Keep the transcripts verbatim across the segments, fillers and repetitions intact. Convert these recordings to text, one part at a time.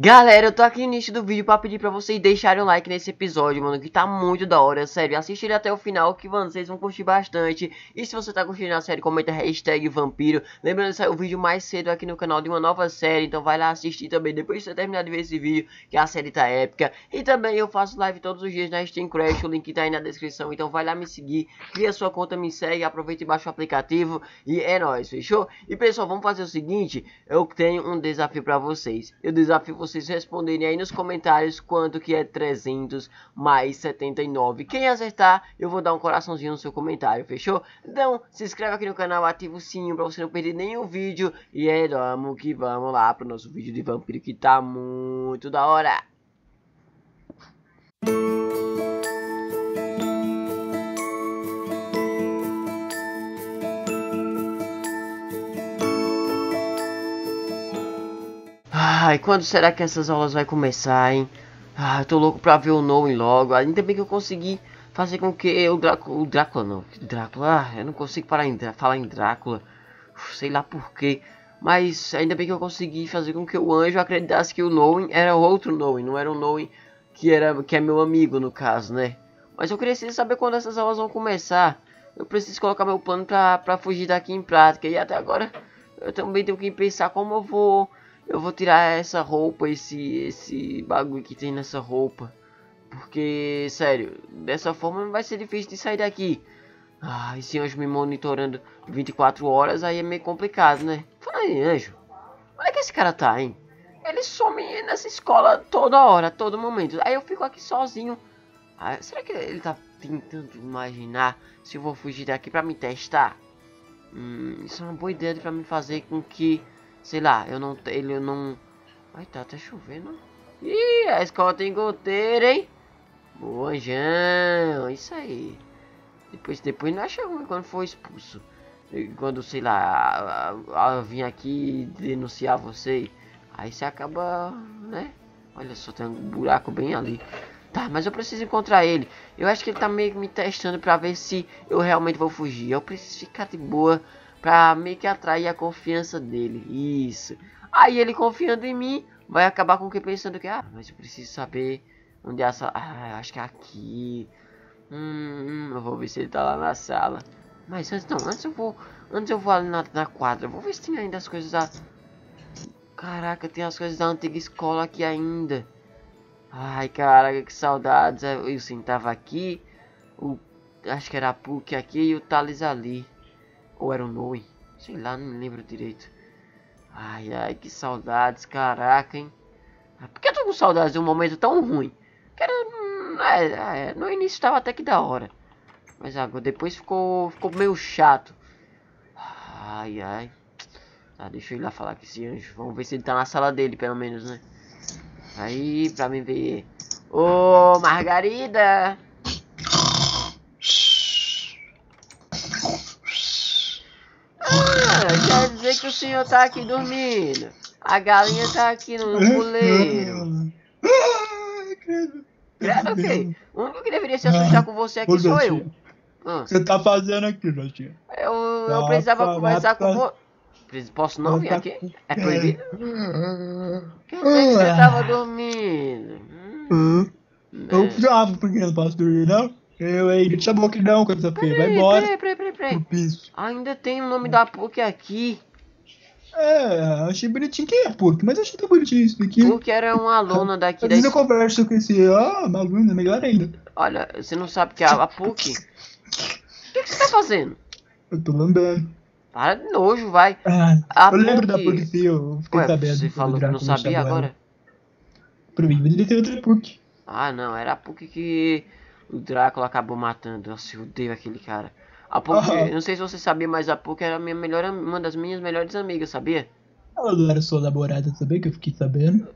Galera, eu tô aqui no início do vídeo pra pedir pra vocês deixarem um like nesse episódio, mano, que tá muito da hora, sério. Assiste ele até o final que, mano, vocês vão curtir bastante. E se você tá curtindo a série, comenta hashtag vampiro. Lembrando que saiu o vídeo mais cedo aqui no canal de uma nova série, então vai lá assistir também. Depois que você terminar de ver esse vídeo, que a série tá épica. E também eu faço live todos os dias na Steam Crash, o link tá aí na descrição. Então vai lá me seguir, cria sua conta, me segue, aproveita e baixa o aplicativo. E é nóis, fechou? E pessoal, vamos fazer o seguinte, eu tenho um desafio pra vocês. Eu desafio vocês vocês responderem aí nos comentários quanto que é trezentos mais setenta e nove. Quem acertar, eu vou dar um coraçãozinho no seu comentário, fechou? Então, se inscreve aqui no canal, ativa o sininho pra você não perder nenhum vídeo. E é, vamos que vamos lá pro nosso vídeo de vampiro que tá muito da hora. Ai, quando será que essas aulas vai começar, hein? Ah, eu tô louco pra ver o Noem logo. Ainda bem que eu consegui fazer com que o Drácula... O Drácula não. Drácula... Ah, eu não consigo parar em falar em Drácula. Uf, sei lá porquê. Mas ainda bem que eu consegui fazer com que o Anjo acreditasse que o Noem era outro Noem. Não era o Noem que, era, que é meu amigo, no caso, né? Mas eu queria saber quando essas aulas vão começar. Eu preciso colocar meu plano pra, pra fugir daqui em prática. E até agora eu também tenho que pensar como eu vou... Eu vou tirar essa roupa, esse, esse bagulho que tem nessa roupa. Porque, sério, dessa forma vai ser difícil de sair daqui. Ah, esse anjo me monitorando vinte e quatro horas, aí é meio complicado, né? Fala aí, anjo. Olha que esse cara tá, hein? Ele some nessa escola toda hora, todo momento. Aí eu fico aqui sozinho. Ah, será que ele tá tentando imaginar se eu vou fugir daqui pra me testar? Hum, isso é uma boa ideia pra me fazer com que... Sei lá, eu não... Ele não... Ai, tá até chovendo. Ih, a escola tem goteira, hein? Boa, Anjão. Isso aí. Depois, depois não acha ruim quando for expulso. Quando, sei lá, a, a, a, vim aqui denunciar você. Aí você acaba, né? Olha só, tem um buraco bem ali. Tá, mas eu preciso encontrar ele. Eu acho que ele tá meio que me testando pra ver se eu realmente vou fugir. Eu preciso ficar de boa... Pra meio que atrair a confiança dele. Isso. Aí ele confiando em mim. Vai acabar com que pensando que... Ah, mas eu preciso saber onde é a sala... Ah, acho que é aqui. Hum, hum, eu vou ver se ele tá lá na sala. Mas antes não. Antes eu vou... Antes eu vou ali na, na quadra. Vou ver se tem ainda as coisas da... Caraca, tem as coisas da antiga escola aqui ainda. Ai, caraca, que saudades. Eu sentava aqui. O... Acho que era a Puk aqui e o Thales ali. Ou era o Noem? Sei lá, não me lembro direito. Ai, ai, que saudades, caraca, hein? Por que eu tô com saudades de um momento tão ruim? Que era, é, é, no início tava até que da hora. Mas agora, depois ficou, ficou meio chato. Ai, ai. Ah, deixa eu ir lá falar com esse anjo. Vamos ver se ele tá na sala dele, pelo menos, né? Aí, pra mim ver. Ô, Margarida! Quer dizer que o senhor tá aqui dormindo. A galinha tá aqui no puleiro. Credo, ok. O único que deveria se assustar ah, com você aqui sou eu. Ah. Você tá fazendo aqui, Jotinha? Eu, eu precisava tá, conversar tá, com você. Posso não vir aqui? É proibido? Quer dizer que você tava dormindo. Hum. Eu precisava, porque não posso dormir, não? Eu aí, deixa a boca não, coisa feia, vai embora. Peraí, peraí, peraí, peraí. Ainda tem o nome da Puk aqui. É, achei bonitinho. Quem é Puk? Mas achei tão bonitinho isso daqui. Puk era uma aluna daqui. Às vezes eu converso com esse, ah, uma aluna, melhor ainda. Olha, você não sabe que é a Puk? O que, que você tá fazendo? Eu tô lambendo. Para de nojo, vai. Ah, eu lembro da Puk, sim, eu fiquei sabendo. Você falou que não sabia agora? Pra mim, deveria ter outra Puk. Ah, não, era a Puk que... O Drácula acabou matando. Nossa, eu odeio aquele cara. A Puk, uhum. Não sei se você sabia, mas a Puk era minha melhor, uma das minhas melhores amigas, sabia? Ela não era sua namorada também, que eu fiquei sabendo.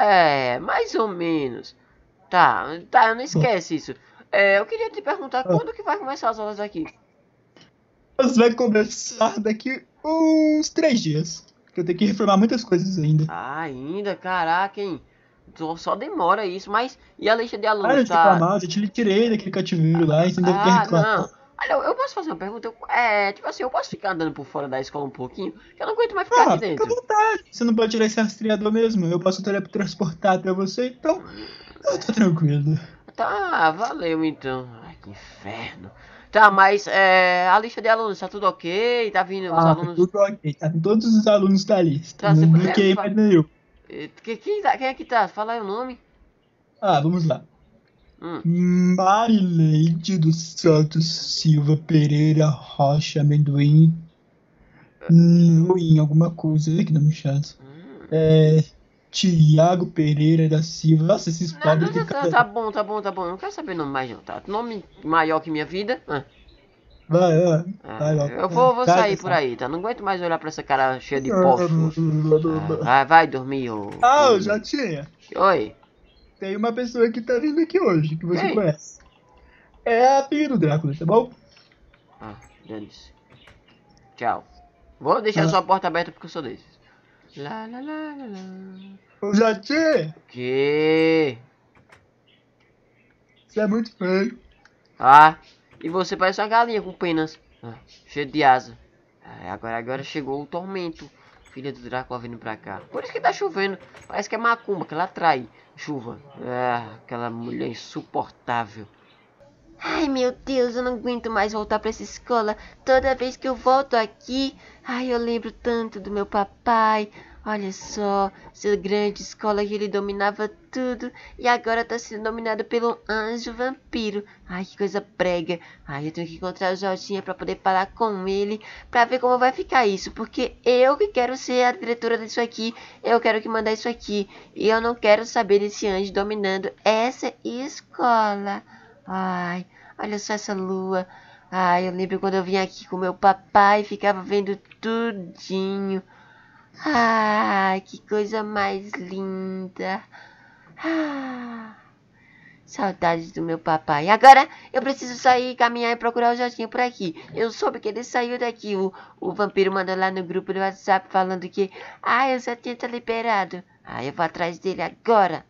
É, mais ou menos. Tá, tá, não esquece isso. É, eu queria te perguntar, uhum. Quando que vai começar as aulas aqui? Você vai começar daqui uns três dias. Eu tenho que reformar muitas coisas ainda. Ah, ainda? Caraca, hein? Só demora isso, mas... E a lista de alunos, ah, tá? Ah, eu te lhe tirei daquele cativeiro lá e você ah, deve ter reclamado. Não, Olha, eu posso fazer uma pergunta? Eu, é, tipo assim, eu posso ficar andando por fora da escola um pouquinho? Eu não aguento mais ficar ah, aqui dentro. Fica à vontade. Você não pode tirar esse rastreador mesmo? Eu posso teletransportar até você, então eu tô tranquilo. Tá, valeu então. Ai, que inferno. Tá, mas é, a lista de alunos, tá tudo ok? Tá vindo os ah, alunos... tudo ok. Tá todos os alunos da lista. Tá, não bloqueei mais nenhum. Quem, quem é que tá? Fala aí o nome. Ah, vamos lá. Hum. Marileide dos Santos Silva Pereira Rocha Amendoim. Noem, alguma coisa que não me chato. Hum. É, Tiago Pereira da Silva. Nossa, esses padres não, não, tá, tá bom, tá bom, tá bom. Eu não quero saber nome mais não, tá? Nome maior que minha vida. Ah. Vai, vai, ah, vai logo. Eu vou, vou sair por aí, tá? Não aguento mais olhar pra essa cara cheia de pofos. Ah, vai, vai dormir, ô. Ah, eu já tinha. Oi. Tem uma pessoa que tá vindo aqui hoje, que você Quem? conhece. É a filha do Drácula, tá bom? Ah, dane-se. Tchau. Vou deixar ah. sua porta aberta porque eu sou desses. Lá, lá, lá, lá, lá. Ô, Jotinha! Que? Você é muito feio. Ah, e você parece uma galinha com penas. Ah, cheio de asa. Ah, agora, agora chegou o tormento. Filha do Drácula vindo pra cá. Por isso que tá chovendo. Parece que é macumba, que ela atrai chuva. Ah, aquela mulher insuportável. Ai, meu Deus, eu não aguento mais voltar pra essa escola. Toda vez que eu volto aqui... Ai, eu lembro tanto do meu papai. Olha só, essa grande escola que ele dominava tudo. E agora tá sendo dominado pelo anjo vampiro. Ai, que coisa brega. Ai, eu tenho que encontrar o Jorginho pra poder falar com ele. Pra ver como vai ficar isso. Porque eu que quero ser a diretora disso aqui. Eu quero que mandar isso aqui. E eu não quero saber desse anjo dominando essa escola. Ai, olha só essa lua. Ai, eu lembro quando eu vim aqui com meu papai e ficava vendo tudinho. Ah, que coisa mais linda. Ah, saudades do meu papai. Agora eu preciso sair, caminhar e procurar o Jorginho por aqui. Eu soube que ele saiu daqui. O, o vampiro mandou lá no grupo do WhatsApp falando que... Ah, eu já tinha tá liberado. Ah, eu vou atrás dele agora.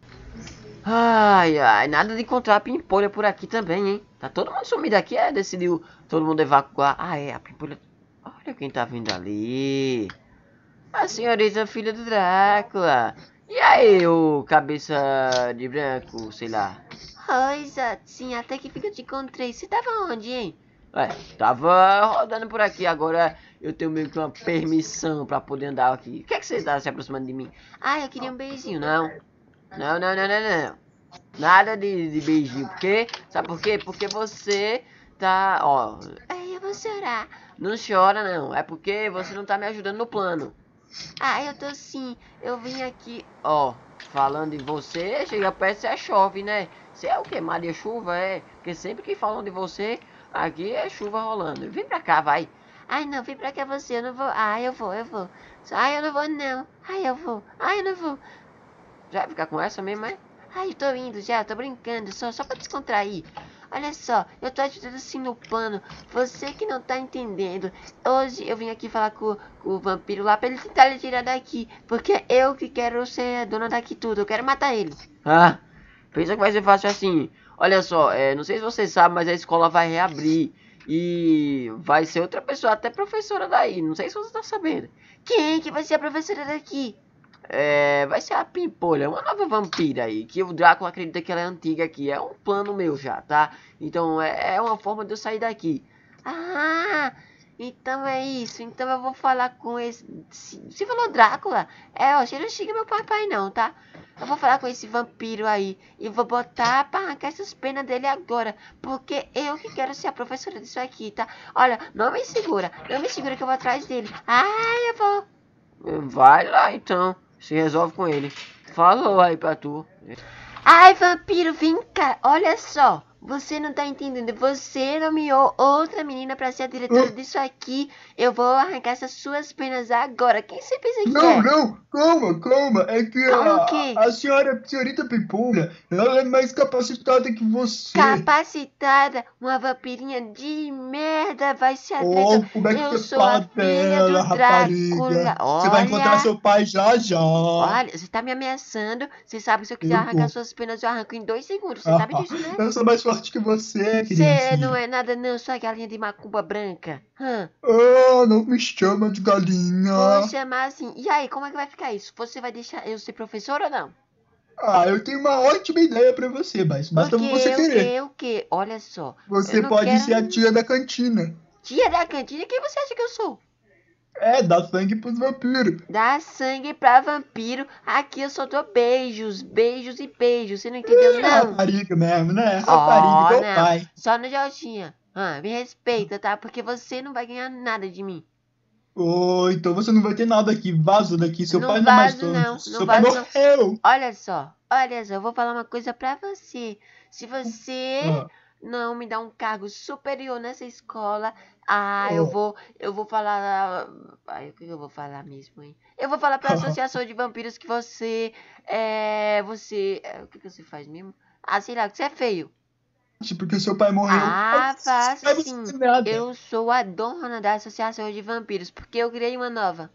Ai, ai, nada de encontrar a Pimpolha por aqui também, hein. Tá todo mundo sumido aqui, é, decidiu todo mundo evacuar. Ah, é, a Pimpolha... Olha quem tá vindo ali. A senhorita filha do Drácula. E aí, o cabeça de branco, sei lá. Oi, Jotinha, até que fica te encontrei. Você tava onde, hein? Ué, tava rodando por aqui. Agora eu tenho meio que uma permissão pra poder andar aqui. O que é que você tá se aproximando de mim? Ah, eu queria um beijinho. Não, não, não, não, não, não. Nada de, de beijinho. Por quê? Sabe por quê? Porque você tá, ó... Ai, eu vou chorar. Não chora, não. É porque você não tá me ajudando no plano. Ah, eu tô sim. Eu vim aqui, ó, falando em você, chega perto, você chove, né? Você é o que? Maria Chuva, é? Porque sempre que falam de você, aqui é chuva rolando. Vem pra cá, vai. Ai, não, vem pra cá você, eu não vou. Ah, eu vou, eu vou. Ai, eu não vou, não. Ai, eu vou. Ai, eu não vou. Já vai ficar com essa mesmo, é? Ai, eu tô indo já, tô brincando, só, só pra descontrair. Olha só, eu tô ajudando assim no plano. Você que não tá entendendo. Hoje eu vim aqui falar com, com o vampiro lá pra ele tentar lhe tirar daqui. Porque eu que quero ser a dona daqui tudo. Eu quero matar ele. Ah, pensa que vai ser fácil assim. Olha só, é, não sei se você sabe, mas a escola vai reabrir. E vai ser outra pessoa, até professora daí. Não sei se você tá sabendo. Quem que vai ser a professora daqui? É, vai ser a Pimpolha, uma nova vampira aí, que o Drácula acredita que ela é antiga aqui, é um plano meu já, tá? Então é, é uma forma de eu sair daqui. Ah, então é isso, então eu vou falar com esse... Você falou Drácula? É, ó, você não chega meu papai não, tá? Eu vou falar com esse vampiro aí, e vou botar pra arrancar essas penas dele agora, porque eu que quero ser a professora disso aqui, tá? Olha, não me segura, não me segura que eu vou atrás dele. Ah, eu vou... Vai lá então. Se resolve com ele. Falou aí pra tu. Ai, vampiro, vem cá. Olha só. Você não tá entendendo. Você nomeou outra menina pra ser a diretora oh. disso aqui. Eu vou arrancar essas suas penas agora. Quem você pensa que não, é? Não, não. Calma, calma. É que calma, a, a senhora, senhorita Pipunga, ela é mais capacitada que você. Capacitada? Uma vampirinha de merda vai se atender. Oh, como é que eu sou a filha do Drácula. Olha, você vai encontrar seu pai já, já. Olha, você tá me ameaçando. Você sabe que se eu quiser eu, arrancar eu. suas penas, eu arranco em dois segundos. Você ah, sabe disso, né? Eu sou mais forte. forte que você, criança. Você não é nada não, sua galinha de macumba branca. Hum. Oh, não me chama de galinha. Vou chamar assim. E aí, como é que vai ficar isso? Você vai deixar eu ser professora ou não? Ah, eu tenho uma ótima ideia pra você, mas basta você querer. O quê? O quê? Olha só. Você pode quero... ser a tia da cantina. Tia da cantina? Quem você acha que eu sou? É, dá sangue pros vampiros. Dá sangue pra vampiro. Aqui eu só dou beijos, beijos e beijos. Você não entendeu, não? É rapariga mesmo, né? Rapariga, igual pai. Só no Jotinha. Ah, me respeita, tá? Porque você não vai ganhar nada de mim. Oh, então você não vai ter nada aqui. Vaza daqui, seu não pai não é mais todo. Não, não seu vaso, pai morreu. Não. Olha só, olha só. Eu vou falar uma coisa pra você. Se você... Ah. Não, me dá um cargo superior nessa escola. Ah, oh. eu vou, eu vou falar... Ai, o que eu vou falar mesmo, hein? Eu vou falar pra Associação de Vampiros que você... É... Você... O que que você faz mesmo? Ah, sei lá, que você é feio. Porque seu pai morreu. Ah, faz sim. Eu sou a dona da Associação de Vampiros, porque eu criei uma nova.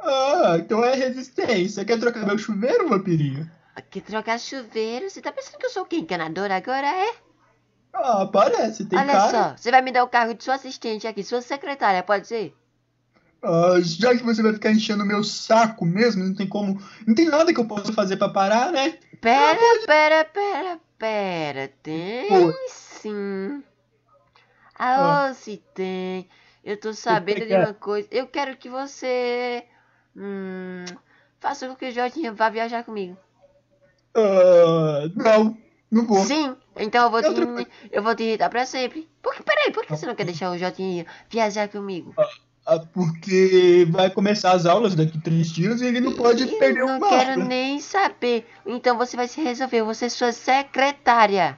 Ah, então é resistência. Quer trocar meu chuveiro, vampirinho? Quer trocar chuveiro? Você tá pensando que eu sou quem? Encanadora agora, é? Ah, parece, tem Olha cara. Olha só, você vai me dar o cargo de sua assistente aqui, sua secretária, pode ser? Ah, já que você vai ficar enchendo o meu saco mesmo, não tem como... Não tem nada que eu possa fazer pra parar, né? Pera, pode... pera, pera, pera, tem Pô. sim. Ah, ah, se tem. Eu tô sabendo eu de uma coisa. Eu quero que você... Hum, faça com que o Jorginho vá viajar comigo. Ah, não. Não vou. Sim, então eu vou, te, outra... eu vou te irritar pra sempre. Por que, peraí, por que você não quer deixar o Jotinha viajar comigo? Ah, porque vai começar as aulas daqui a três dias e ele não pode eu perder o mapa. Eu não quero nem saber. Então você vai se resolver, você é sua secretária.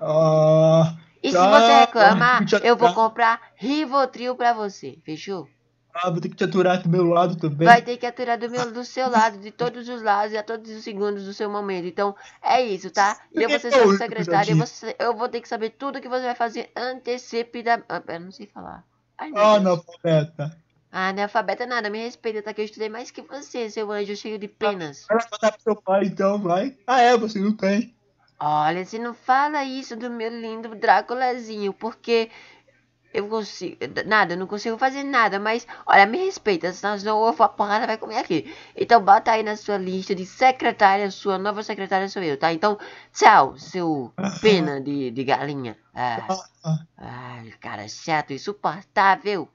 Ah, e se tá... você reclamar, eu vou comprar Rivotril pra você, fechou? Ah, vou ter que te aturar do meu lado também. Vai ter que aturar do, meu, do seu lado, de todos os lados, a todos os segundos do seu momento. Então, é isso, tá? Eu vou ser seu secretário, eu vou ter que saber tudo que você vai fazer antecipada... Ah, pera, não sei falar. Ai, ah, analfabeta. Ah, analfabeta nada, me respeita, tá? Que eu estudei mais que você, seu anjo cheio de penas. Vai botar pro seu pai, então, vai. Ah, é, você não tem. Olha, você não fala isso do meu lindo Dráculazinho, porque... Eu consigo... Nada, eu não consigo fazer nada, mas... Olha, me respeita, senão a porrada vai comer aqui. Então, bota aí na sua lista de secretária, sua nova secretária sou eu, tá? Então, tchau, seu pena de, de galinha. Ah, ah, cara chato, insuportável.